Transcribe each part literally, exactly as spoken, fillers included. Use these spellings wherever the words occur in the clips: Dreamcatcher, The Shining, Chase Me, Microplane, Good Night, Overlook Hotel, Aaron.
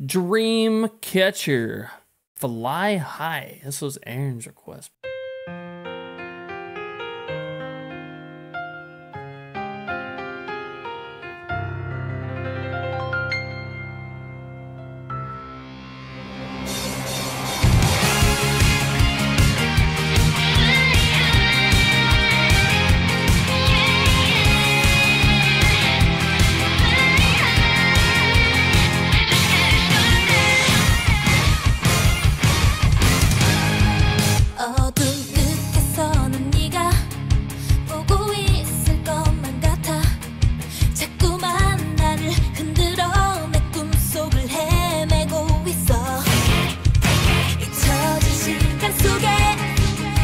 Dreamcatcher, Fly High. This was Aaron's request.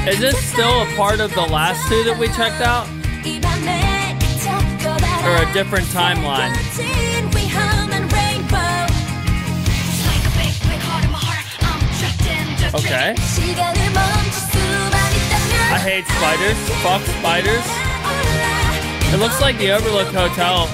Is this still a part of the last two that we checked out? Or a different timeline? Okay. I hate spiders. Fuck spiders. It looks like the Overlook Hotel.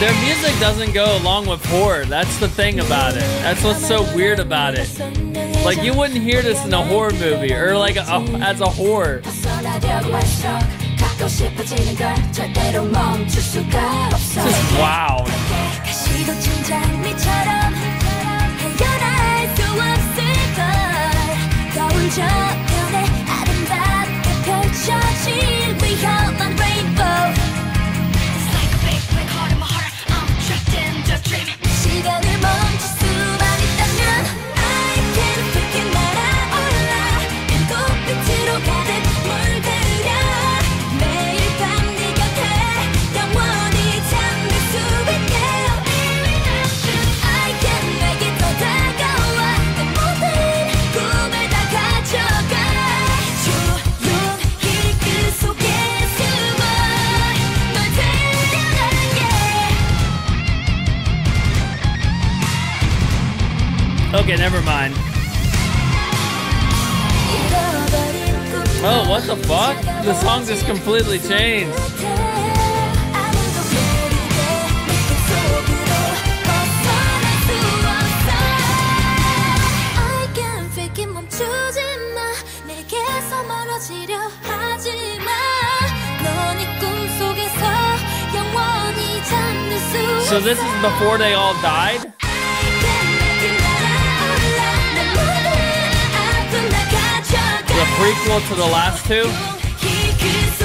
Their music doesn't go along with horror. That's the thing about it. That's what's so weird about it. Like, you wouldn't hear this in a horror movie or like a, a, as a horror. It's just wow. Okay, never mind. Oh, what the fuck? The song just completely changed. So this is before they all died? The prequel to the last two? It's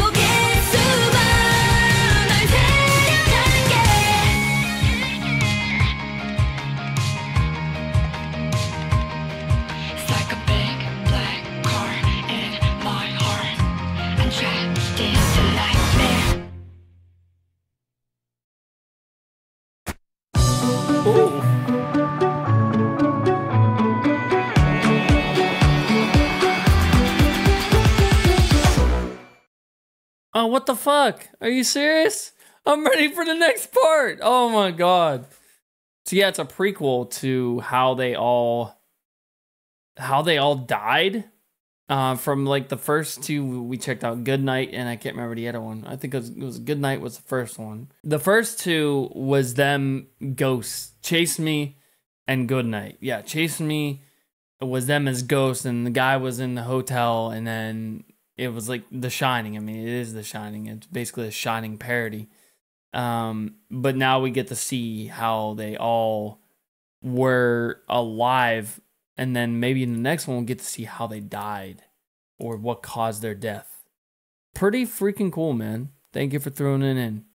like a big black car in my heart. I'm trapped in the nightmare. Ooh. Oh, what the fuck? Are you serious? I'm ready for the next part. Oh my God. So yeah, it's a prequel to how they all, how they all died uh, from like the first two we checked out, Good Night, and I can't remember the other one. I think it was, it was Good Night was the first one. The first two was them ghosts, Chase Me and Good Night. Yeah, Chase Me was them as ghosts, and the guy was in the hotel, and then it was like The Shining. I mean, it is The Shining. It's basically a Shining parody. Um, but now we get to see how they all were alive. And then maybe in the next one, we'll get to see how they died or what caused their death. Pretty freaking cool, man. Thank you for throwing it in.